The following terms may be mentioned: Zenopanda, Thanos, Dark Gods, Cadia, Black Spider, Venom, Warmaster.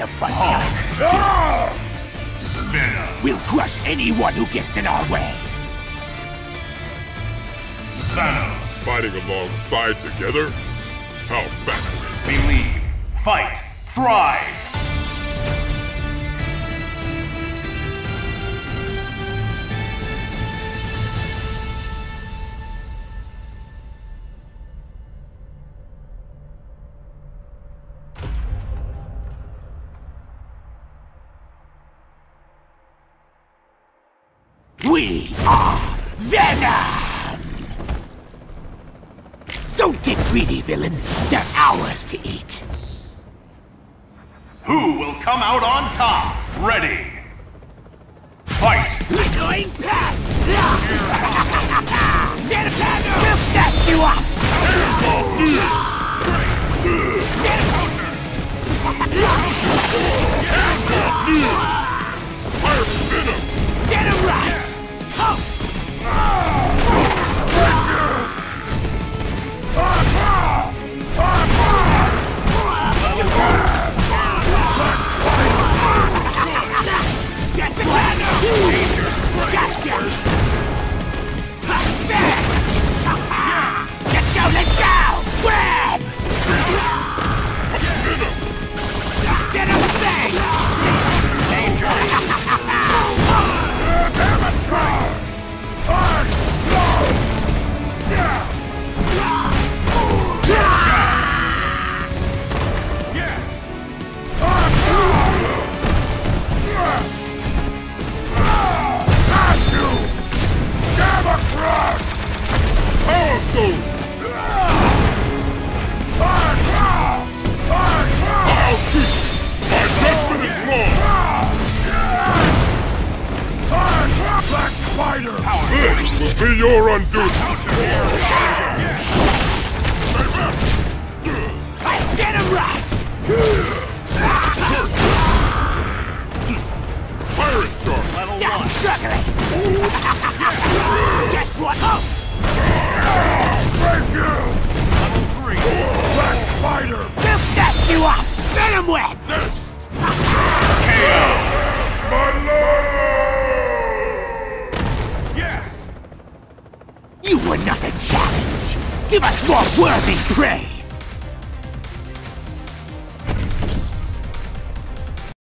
the fun Venom. We'll crush anyone who gets in our way. Thanos. Fighting alongside together? How fast? Believe. Fight. Thrive. We are Venom! Don't get greedy, villain. They're ours to eat. Who will come out on top? Ready! Fight! We're going past! Zenopanda will snatch you up! Venom rush! This will be your undoing! I did a rush! Pirate Shark! Stop struggling! Guess what? Thank you! Level 3! Black Spider! We'll snatch you up! Venom Web! This! KO! My lord! You were not a challenge! Give us more worthy prey!